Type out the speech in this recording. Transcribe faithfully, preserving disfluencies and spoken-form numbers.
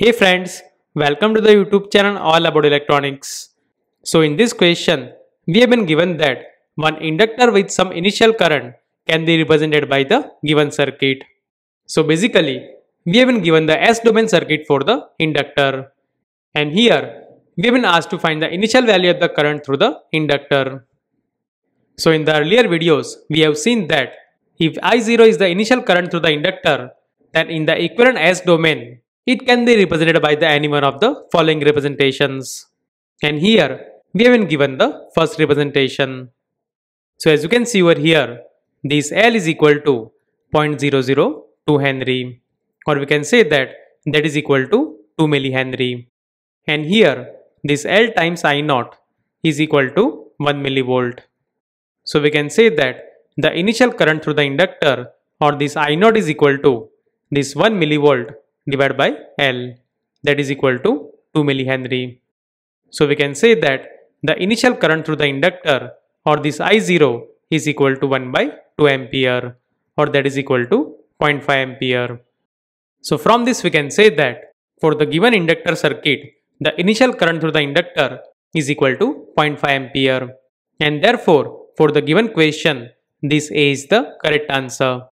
Hey friends, welcome to the YouTube channel all about electronics. So in this question, we have been given that one inductor with some initial current can be represented by the given circuit. So basically, we have been given the S-domain circuit for the inductor. And here, we have been asked to find the initial value of the current through the inductor. So in the earlier videos, we have seen that if I zero is the initial current through the inductor, then in the equivalent S-domain, it can be represented by the any one of the following representations. And here, we have been given the first representation. So as you can see over here, this L is equal to zero point zero zero two Henry, or we can say that that is equal to two millihenry. And here, this L times I zero is equal to one millivolt. So we can say that the initial current through the inductor, or this I zero is equal to this one millivolt divided by L, that is equal to two millihenry. So we can say that the initial current through the inductor, or this I zero, is equal to one by two ampere, or that is equal to zero point five ampere. So from this we can say that for the given inductor circuit, the initial current through the inductor is equal to zero point five ampere, and therefore for the given question, this A is the correct answer.